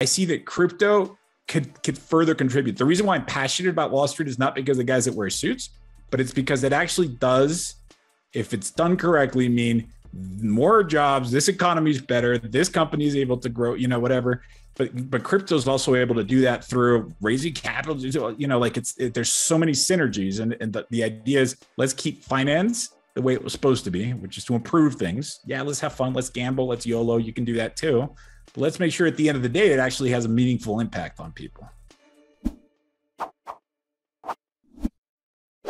I see that crypto could further contribute. The reason why I'm passionate about Wall Street is not because the guys that wear suits, but it's because it actually does, if it's done correctly, mean more jobs, this economy is better, this company is able to grow, you know, whatever. But crypto is also able to do that through raising capital, you know, like there's so many synergies. And the idea is, let's keep finance the way it was supposed to be, which is to improve things. Yeah, let's have fun, let's gamble, let's YOLO, you can do that too. But let's make sure at the end of the day, it actually has a meaningful impact on people.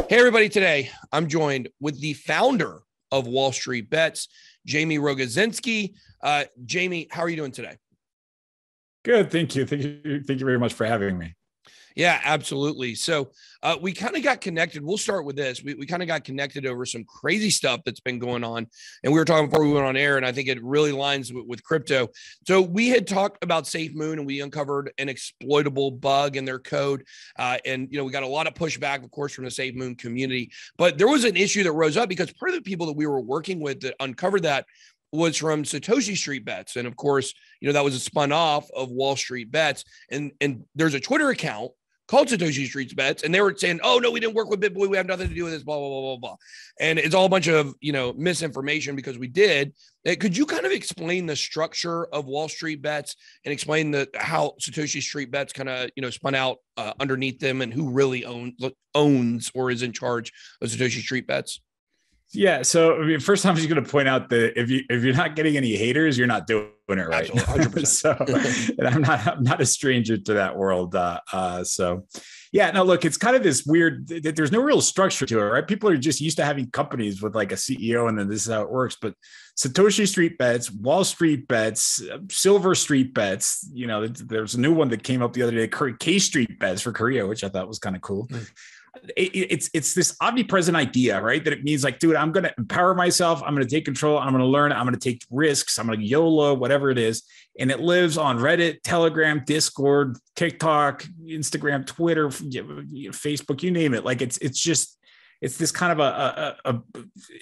Hey everybody, today I'm joined with the founder of Wall Street Bets, Jamie Rogozinski. Jamie, how are you doing today? Good, thank you. Thank you very much for having me. Yeah, absolutely. So we kind of got connected. We'll start with this. We kind of got connected over some crazy stuff that's been going on. And we were talking before we went on air, and I think it really aligns with crypto. So we had talked about SafeMoon, and we uncovered an exploitable bug in their code. And, you know, we got a lot of pushback, of course, from the SafeMoon community. But there was an issue that rose up because part of the people that we were working with that uncovered that was from Satoshi Street Bets. And of course, you know, that was a spun off of Wall Street Bets. And there's a Twitter account called Satoshi Street Bets. And they were saying, oh, no, we didn't work with BitBoy. We have nothing to do with this, blah, blah, blah, blah, blah. And it's all a bunch of, you know, misinformation because we did. Could you kind of explain the structure of Wall Street Bets and explain how Satoshi Street Bets kind of, you know, spun out underneath them and who really owns or is in charge of Satoshi Street Bets? Yeah. So I mean, first, I'm just going to point out that if you're not getting any haters, you're not doing it right. 100%. So, and I'm not a stranger to that world. So yeah, no, look, it's kind of this weird, there's no real structure to it, right? People are just used to having companies with like a CEO, and then this is how it works. But Satoshi Street Bets, Wall Street Bets, Silver Street Bets, you know, there's a new one that came up the other day, K Street Bets for Korea, which I thought was kind of cool. It's this omnipresent idea, right? That it means like, dude, I'm going to empower myself. I'm going to take control. I'm going to learn. I'm going to take risks. I'm going to YOLO, whatever it is. And it lives on Reddit, Telegram, Discord, TikTok, Instagram, Twitter, Facebook, you name it. Like it's this kind of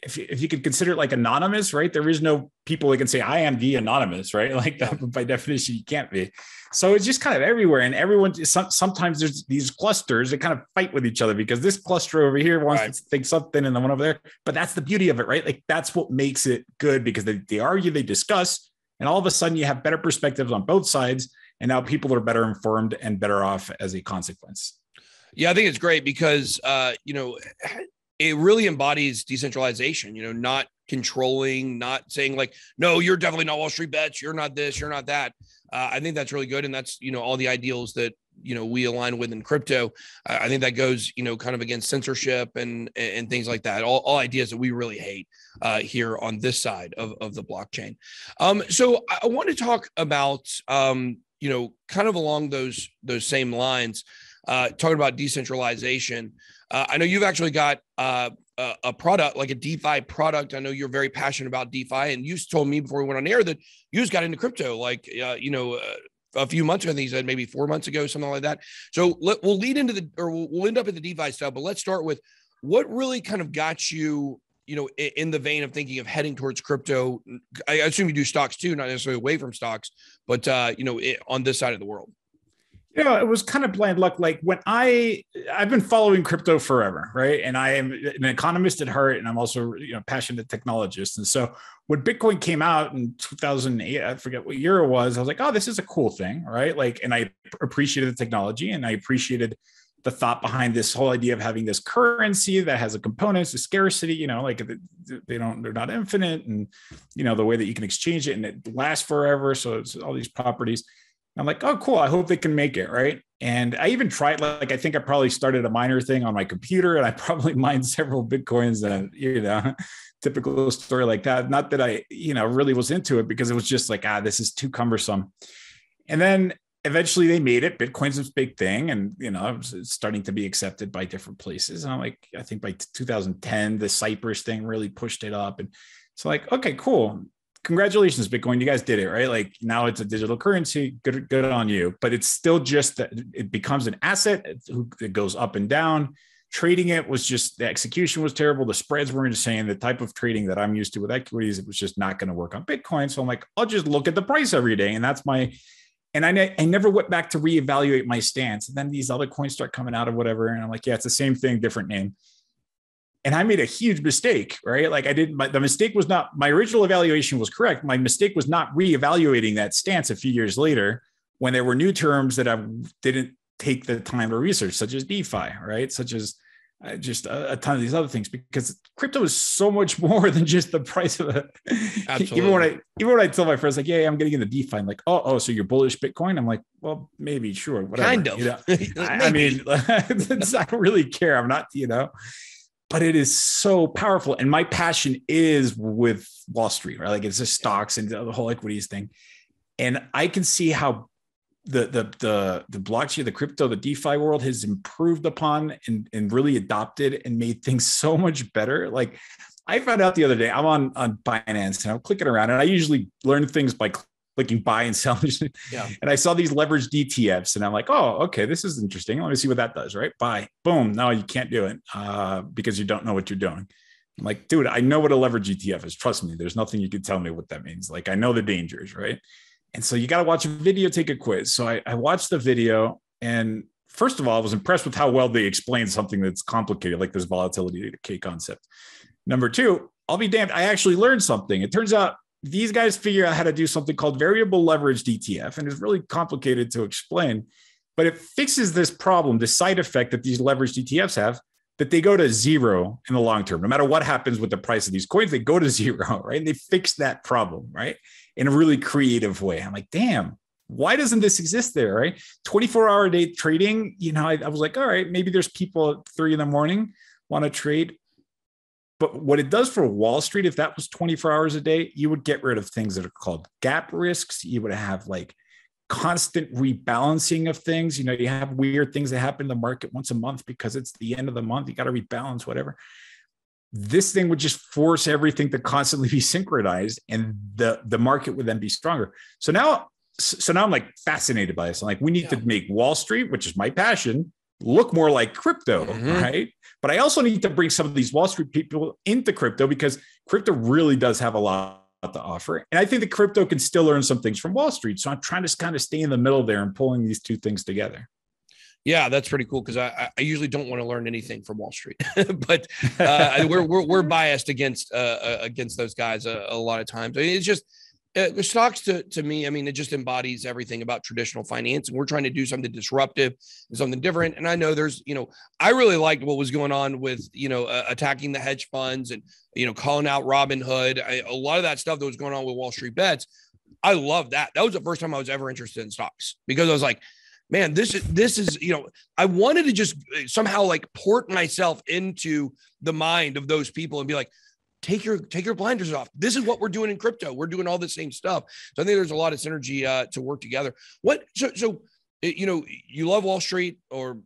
if you could consider it like anonymous, right? There is no people that can say, I am the anonymous, right? Like that, by definition, you can't be. So it's just kind of everywhere. And everyone, sometimes there's these clusters that kind of fight with each other because this cluster over here wants to think something and the one over there. But that's the beauty of it, right? Like that's what makes it good because they argue, they discuss, and all of a sudden you have better perspectives on both sides. And now people are better informed and better off as a consequence. Yeah, I think it's great because, you know, it really embodies decentralization, you know, not controlling, not saying like, no, you're definitely not Wall Street Bets. You're not this, you're not that. I think that's really good. And that's, you know, all the ideals that, you know, we align with in crypto. I think that goes, you know, kind of against censorship and things like that. All ideas that we really hate here on this side of the blockchain. So I want to talk about, you know, kind of along those same lines. Talking about decentralization. I know you've actually got a product, like a DeFi product. I know you're very passionate about DeFi, and you told me before we went on air that you just got into crypto, like, you know, a few months ago. I think you said maybe 4 months ago, something like that. So we'll lead into we'll end up at the DeFi stuff, but let's start with what really kind of got you, you know, in the vein of thinking of heading towards crypto. I assume you do stocks too, not necessarily away from stocks, but, you know, on this side of the world. You know, it was kind of blind luck. Like when I've been following crypto forever, right? And I am an economist at heart, and I'm also, you know, passionate technologist. And so when Bitcoin came out in 2008, I forget what year it was, I was like, oh, this is a cool thing, right? Like, and I appreciated the technology, and I appreciated the thought behind this whole idea of having this currency that has a components, a scarcity, you know, like they're not infinite, and, you know, the way that you can exchange it and it lasts forever. So it's all these properties. I'm like, oh, cool. I hope they can make it, right? And I even tried, like, I think I probably started a miner thing on my computer, and I probably mined several Bitcoins, and, you know, typical story like that. Not that I, you know, really was into it because it was just like, this is too cumbersome. And then eventually they made it. Bitcoin's this big thing. And, you know, it's starting to be accepted by different places. And I'm like, I think by 2010, the Cyprus thing really pushed it up. And so like, okay, cool. Congratulations, Bitcoin, you guys did it, right? Like now it's a digital currency, good on you, but it's still just that it becomes an asset. It goes up and down. Trading it was just, the execution was terrible. The spreads were insane. The type of trading that I'm used to with equities, it was just not going to work on Bitcoin. So I'm like, I'll just look at the price every day. And that's my And I never went back to reevaluate my stance. And then these other coins start coming out of whatever. And I'm like, yeah, it's the same thing, different name. And I made a huge mistake, right? Like the mistake was not, my original evaluation was correct. My mistake was not reevaluating that stance a few years later when there were new terms that I didn't take the time to research, such as DeFi, right? Such as just a ton of these other things, because crypto is so much more than just the price of it. Even when I tell my friends, like, yeah, I'm getting into DeFi, I'm like, oh, so you're bullish Bitcoin? I'm like, well, maybe, sure, whatever. Kind of. You know? I mean, I don't really care. I'm not, but it is so powerful. And my passion is with Wall Street, right? Like it's just stocks and the whole equities thing. And I can see how the blockchain, the crypto, the DeFi world has improved upon and really adopted and made things so much better. Like I found out the other day, I'm on Binance and I'm clicking around, and I usually learn things by clicking buy and sell. Yeah. And I saw these leveraged ETFs and I'm like, oh, okay, this is interesting. Let me see what that does, right? Buy, boom. No, you can't do it because you don't know what you're doing. I'm like, dude, I know what a leveraged ETF is. Trust me, there's nothing you can tell me what that means. Like I know the dangers, right? And so you got to watch a video, take a quiz. So I watched the video, and first of all, I was impressed with how well they explained something that's complicated, like this volatility decay concept. Number two, I'll be damned, I actually learned something. It turns out these guys figure out how to do something called variable leveraged ETF, and it's really complicated to explain, but it fixes this problem, the side effect that these leveraged ETFs have, that they go to zero in the long term. No matter what happens with the price of these coins, they go to zero, right? And they fix that problem, right? In a really creative way. I'm like, damn, why doesn't this exist there, right? 24-hour a day trading, I was like, all right, maybe there's people at 3 a.m. want to trade. But what it does for Wall Street, if that was 24 hours a day, you would get rid of things that are called gap risks. You would have like constant rebalancing of things. You have weird things that happen in the market once a month because it's the end of the month. You got to rebalance, whatever. This thing would just force everything to constantly be synchronized, and the market would then be stronger. So now I'm like fascinated by this. I'm like, we need to make Wall Street, which is my passion, look more like crypto, right? But I also need to bring some of these Wall Street people into crypto, because crypto really does have a lot to offer. And I think that crypto can still learn some things from Wall Street. So I'm trying to kind of stay in the middle there and pulling these two things together. Yeah, that's pretty cool, because I usually don't want to learn anything from Wall Street, but we're biased against those guys a lot of times. I mean, it's just stocks to me. I mean, it just embodies everything about traditional finance, and we're trying to do something disruptive and something different. And I know there's I really liked what was going on with attacking the hedge funds and calling out Robin Hood. A lot of that stuff that was going on with Wall Street Bets, I love that. That was the first time I was ever interested in stocks, because I was like, man, this is, I wanted to just somehow like port myself into the mind of those people and be like, take your blinders off. This is what we're doing in crypto. We're doing all the same stuff. So I think there's a lot of synergy to work together. You love Wall Street, or,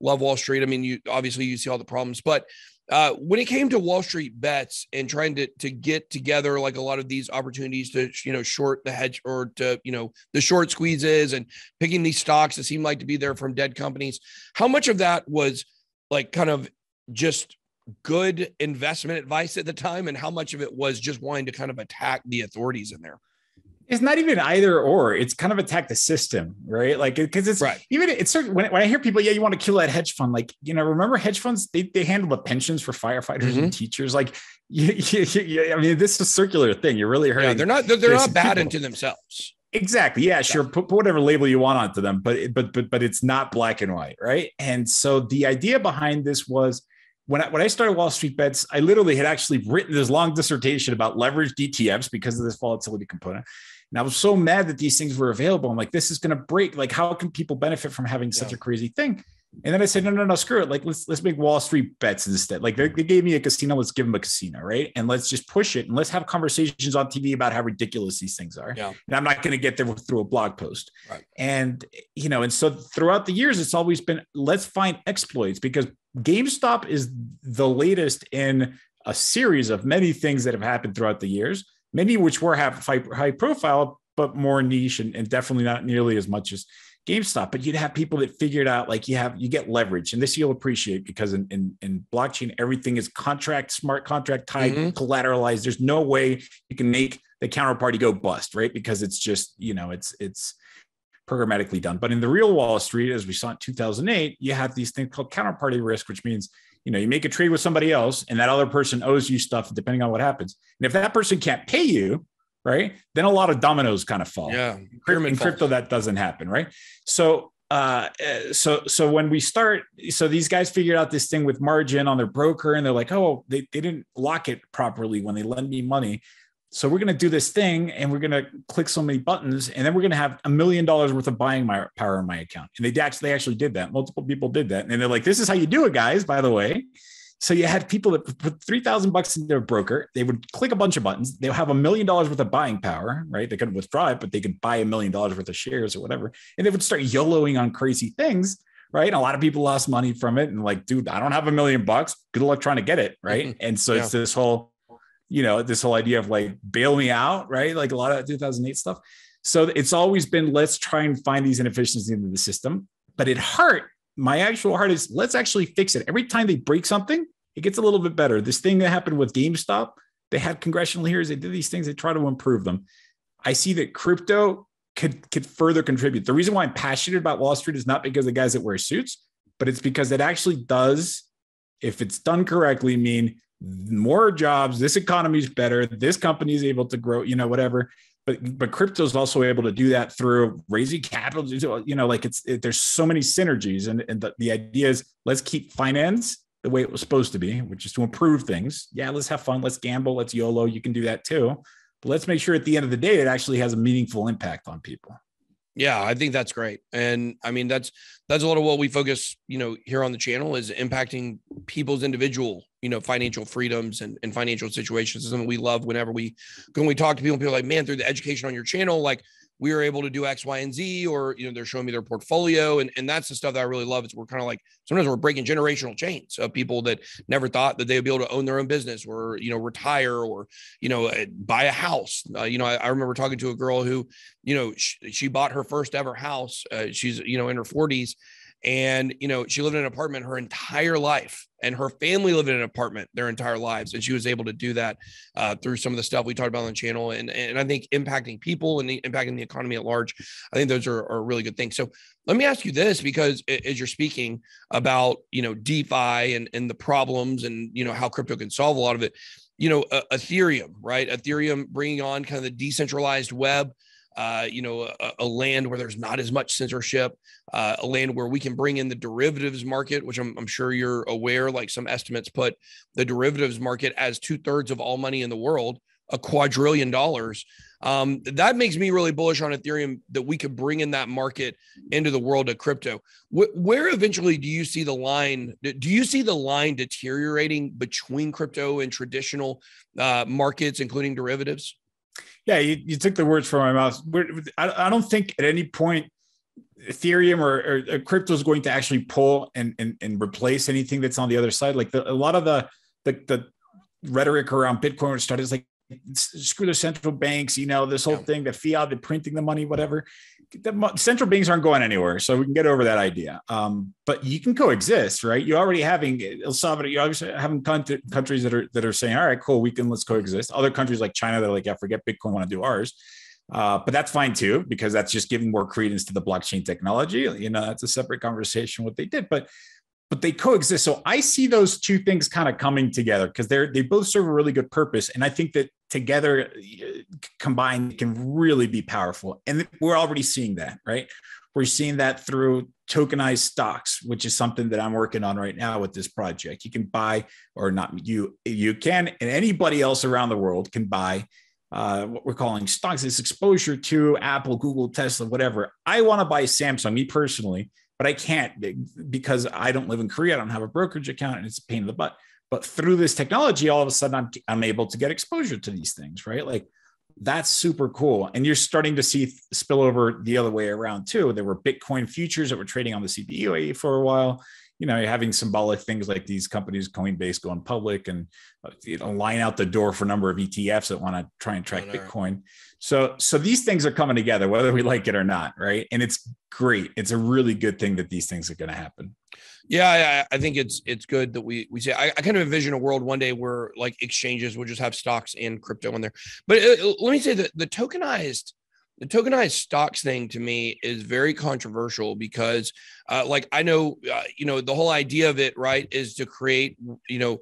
love Wall Street. I mean, you obviously you see all the problems, but when it came to Wall Street Bets and trying to get together like a lot of these opportunities to short the hedge, or to the short squeezes and picking these stocks that seem like to be there from dead companies, how much of that was like kind of just good investment advice at the time, and how much of it was just wanting to kind of attack the authorities in there? It's not even either or. It's kind of attack the system, right? Like, because it's right. Even it's certain when I hear people, yeah, you want to kill that hedge fund. Like, remember hedge funds? They handle the pensions for firefighters and teachers. Like, I mean, this is a circular thing. You're really hurting. Yeah, they're not bad into themselves. Exactly. Yeah, sure. Put whatever label you want onto them, but it's not black and white, right? And so the idea behind this was, when I started Wall Street Bets, I literally had actually written this long dissertation about leveraged ETFs because of this volatility component. And I was so mad that these things were available. I'm like, this is going to break. Like, how can people benefit from having such a crazy thing? And then I said, no, screw it. Like, let's make Wall Street Bets instead. Like, they gave me a casino. Let's give them a casino, right? And let's just push it. And let's have conversations on TV about how ridiculous these things are. Yeah. And I'm not going to get there through a blog post. Right. And, and so throughout the years, it's always been, let's find exploits, because GameStop is the latest in a series of many things that have happened throughout the years, many which were high profile, but more niche and definitely not nearly as much as GameStop. But you'd have people that figured out, like, you get leverage, and this you'll appreciate, because in blockchain, everything is smart contract tied, collateralized. There's no way you can make the counterparty go bust, right? Because it's just, it's programmatically done. But in the real Wall Street, as we saw in 2008, you have these things called counterparty risk, which means, you know, you make a trade with somebody else and that other person owes you stuff depending on what happens. And if that person can't pay you, right, then a lot of dominoes kind of fall. Yeah, in crypto, that doesn't happen, right? So, so when we start, so these guys figured out this thing with margin on their broker, and they're like, oh, they didn't lock it properly when they lend me money. So we're going to do this thing and we're going to click so many buttons and then we're going to have $1 million worth of buying power in my account. And they actually did that. Multiple people did that. And they're like, this is how you do it, guys, by the way. So you had people that put $3,000 in their broker. They would click a bunch of buttons. They'll have $1 million worth of buying power, right? They couldn't withdraw it, but they could buy $1 million worth of shares or whatever. And they would start YOLOing on crazy things, right? And a lot of people lost money from it. And like, dude, I don't have $1 million. Good luck trying to get it, right? Mm-hmm. And so it's this whole, you know, this whole idea of like, bail me out, right? Like a lot of 2008 stuff. So it's always been, let's try and find these inefficiencies in the system. But at heart, my actual heart is, let's actually fix it. Every time they break something, it gets a little bit better. This thing that happened with GameStop, they had congressional hearings, they did these things, they try to improve them. I see that crypto could further contribute. The reason why I'm passionate about Wall Street is not because the guys that wear suits, but it's because it actually does, if it's done correctly, mean more jobs, this economy is better, this company is able to grow, you know, whatever. But crypto is also able to do that through raising capital, you know, like there's so many synergies. And the idea is, let's keep finance the way it was supposed to be, which is to improve things. Yeah, let's have fun, let's gamble, let's YOLO, you can do that too. But let's make sure at the end of the day, it actually has a meaningful impact on people. Yeah, I think that's great. And I mean, that's a lot of what we focus, you know, here on the channel is impacting people's individual, you know, financial freedoms and financial situations. It's something we love whenever when we talk to people are like, man, through the education on your channel, like we were able to do X, Y, and Z, or, you know, they're showing me their portfolio. And that's the stuff that I really love. It's we're kind of like, sometimes we're breaking generational chains of people that never thought that they would be able to own their own business or, you know, retire or, you know, buy a house. You know, I remember talking to a girl who, you know, she bought her first ever house. She's, you know, in her 40s. And, you know, she lived in an apartment her entire life and her family lived in an apartment their entire lives. And she was able to do that through some of the stuff we talked about on the channel. And I think impacting people and impacting the economy at large, I think those are really good things. So let me ask you this, because as you're speaking about, you know, DeFi and the problems and, you know, how crypto can solve a lot of it, you know, Ethereum, right? Ethereum bringing on kind of the decentralized web. You know, a land where there's not as much censorship, a land where we can bring in the derivatives market, which I'm sure you're aware, like some estimates put the derivatives market as 2/3 of all money in the world, $1 quadrillion. That makes me really bullish on Ethereum, that we could bring in that market into the world of crypto. Where eventually do you see the line? Do you see the line deteriorating between crypto and traditional markets, including derivatives? Yeah, you took the words from my mouth. I don't think at any point Ethereum or crypto is going to actually pull and replace anything that's on the other side. Like a lot of the rhetoric around Bitcoin started is like, screw the central banks, you know, this whole thing, the fiat, the printing the money, whatever. The central banks aren't going anywhere. So we can get over that idea. But you can coexist, right? You're already having El Salvador, you're obviously having countries that are saying, all right, cool, let's coexist. Other countries like China, they're like, yeah, forget Bitcoin, want to do ours. But that's fine too, because that's just giving more credence to the blockchain technology. You know, that's a separate conversation, what they did, but they coexist. So I see those two things kind of coming together because they both serve a really good purpose. And I think that together combined can really be powerful. And we're already seeing that, right? We're seeing that through tokenized stocks, which is something that I'm working on right now with this project. You can buy, or not you can, and anybody else around the world can buy what we're calling stocks. It's exposure to Apple, Google, Tesla, whatever. I want to buy Samsung, me personally, but I can't because I don't live in Korea. I don't have a brokerage account and it's a pain in the butt. But through this technology, all of a sudden, I'm able to get exposure to these things, right? Like that's super cool. And you're starting to see spillover the other way around too. There were Bitcoin futures that were trading on the CBOE for a while. You know, you're having symbolic things like these companies, Coinbase, going public and line out the door for a number of ETFs that want to try and track Bitcoin. So these things are coming together, whether we like it or not, right? And it's great. It's a really good thing that these things are going to happen. Yeah, I think it's good that we say, I kind of envision a world one day where like exchanges will just have stocks and crypto on there. But let me say that the tokenized The tokenized stocks thing to me is very controversial because like I know, you know, the whole idea of it, right, is to create, you know,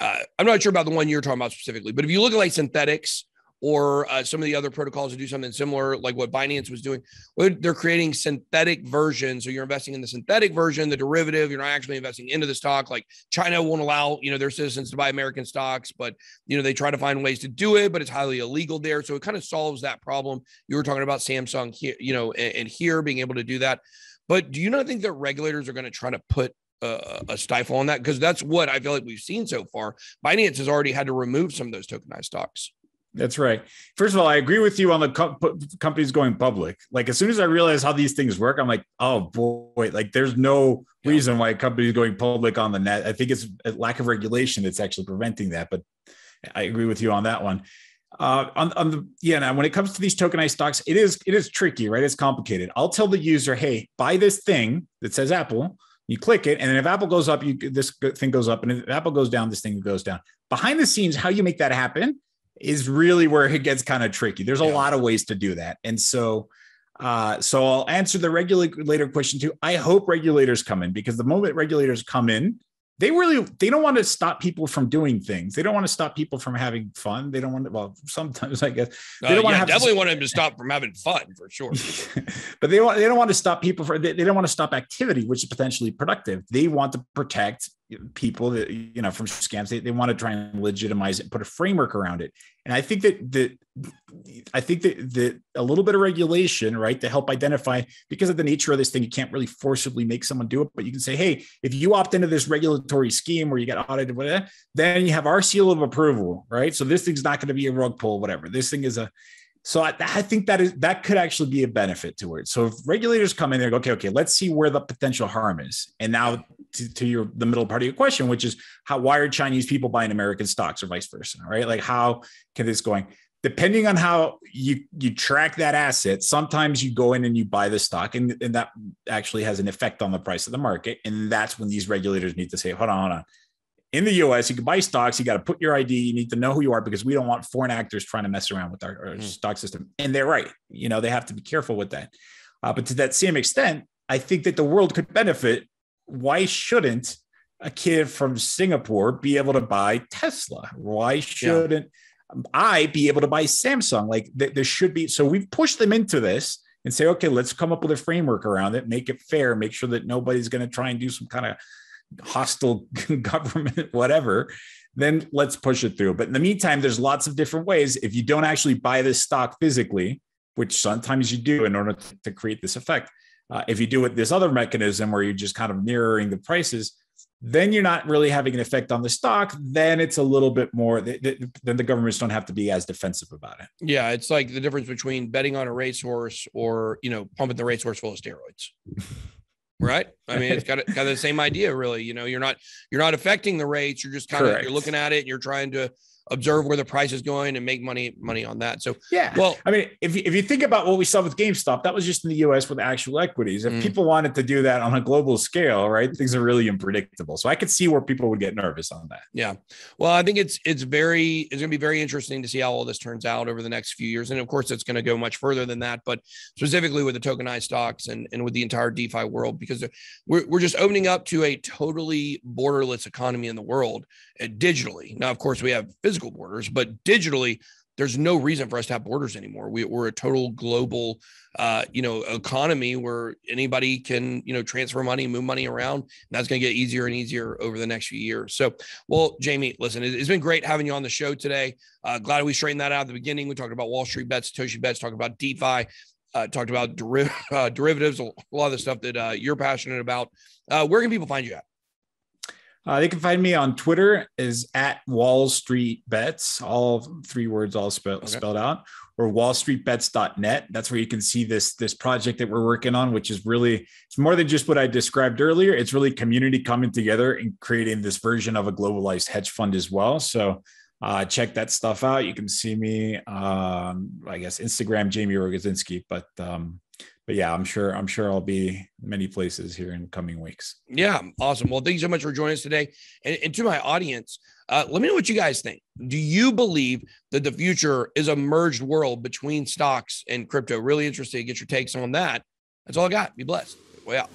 I'm not sure about the one you're talking about specifically, but if you look at like synthetics or some of the other protocols that do something similar, like what Binance was doing, they're creating synthetic versions. So you're investing in the synthetic version, the derivative, you're not actually investing into the stock. Like China won't allow, you know, their citizens to buy American stocks, but, you know, they try to find ways to do it, but it's highly illegal there. So it kind of solves that problem. You were talking about Samsung here, you know, and here being able to do that. But do you not think that regulators are going to try to put a stifle on that? Because that's what I feel like we've seen so far. Binance has already had to remove some of those tokenized stocks. That's right. First of all, I agree with you on the companies going public. Like as soon as I realize how these things work, I'm like, oh boy, like there's no reason why a company is going public on the net. I think it's a lack of regulation that's actually preventing that. But I agree with you on that one. Now when it comes to these tokenized stocks, it is tricky, right? It's complicated. I'll tell the user, hey, buy this thing that says Apple. You click it, and then if Apple goes up, this thing goes up, and if Apple goes down, this thing goes down. Behind the scenes, how you make that happen is really where it gets kind of tricky. There's a lot of ways to do that. And so I'll answer the regulator question too. I hope regulators come in, because the moment regulators come in, they don't want to stop people from doing things. They don't want to stop people from having fun. They don't want to, well, sometimes I guess they don't want to want them to stop from having fun for sure. But they don't want to stop people from, they don't want to stop activity, which is potentially productive. They want to protect people that, you know, from scams. They want to try and legitimize it and put a framework around it. And I think that a little bit of regulation, right, to help identify, because of the nature of this thing, you can't really forcibly make someone do it, but you can say, hey, if you opt into this regulatory scheme where you get audited, whatever, then you have our seal of approval, right? So this thing's not going to be a rug pull, whatever. This thing is I think that could actually be a benefit to it. So if regulators come in there, go, okay, let's see where the potential harm is. And now to the middle part of your question, which is why are Chinese people buying American stocks or vice versa, right? Like how can this going? Depending on how you track that asset, sometimes you go in and you buy the stock and that actually has an effect on the price of the market. And that's when these regulators need to say, hold on. In the US, you can buy stocks. You got to put your ID. You need to know who you are, because we don't want foreign actors trying to mess around with our stock system. And they're right. You know, they have to be careful with that. But to that same extent, I think that the world could benefit. Why shouldn't a kid from Singapore be able to buy Tesla? Why shouldn't I be able to buy Samsung? Like there should be. So we've pushed them into this and say, okay, let's come up with a framework around it, make it fair, make sure that nobody's going to try and do some kind of hostile government, whatever, then let's push it through. But in the meantime, there's lots of different ways. If you don't actually buy this stock physically, which sometimes you do in order to create this effect, if you do it this other mechanism where you're just kind of mirroring the prices, then you're not really having an effect on the stock. Then it's a little bit more, then the governments don't have to be as defensive about it. Yeah, it's like the difference between betting on a racehorse or, you know, pumping the racehorse full of steroids. Right. I mean, it's got the same idea, really. You know, you're not affecting the rates. You're just kind of, you're looking at it and you're trying to observe where the price is going and make money on that. So, yeah, well, I mean, if you think about what we saw with GameStop, that was just in the US with actual equities. If people wanted to do that on a global scale, right, things are really unpredictable. So I could see where people would get nervous on that. Yeah. Well, I think it's going to be very interesting to see how all this turns out over the next few years. And of course, it's going to go much further than that, but specifically with the tokenized stocks and with the entire DeFi world, because we're just opening up to a totally borderless economy in the world digitally. Now, of course, we have physical borders, but digitally, there's no reason for us to have borders anymore. We're a total global, economy where anybody can, you know, transfer money, move money around. And that's going to get easier and easier over the next few years. So, well, Jamie, listen, it's been great having you on the show today. Glad we straightened that out at the beginning. We talked about Wall Street Bets, Satoshi Bets, talked about DeFi, talked about derivatives, a lot of the stuff that you're passionate about. Where can people find you at? They can find me on Twitter is at Wall Street Bets, all three words all spelled out, or wallstreetbets.net. That's where you can see this project that we're working on, which is really, it's more than just what I described earlier. It's really community coming together and creating this version of a globalized hedge fund as well. So check that stuff out. You can see me, Instagram, Jamie Rogozinski, but But yeah, I'm sure I'll be many places here in coming weeks. Yeah. Awesome. Well, thank you so much for joining us today. And to my audience, let me know what you guys think. Do you believe that the future is a merged world between stocks and crypto? Really interested to get your takes on that. That's all I got. Be blessed. Way out.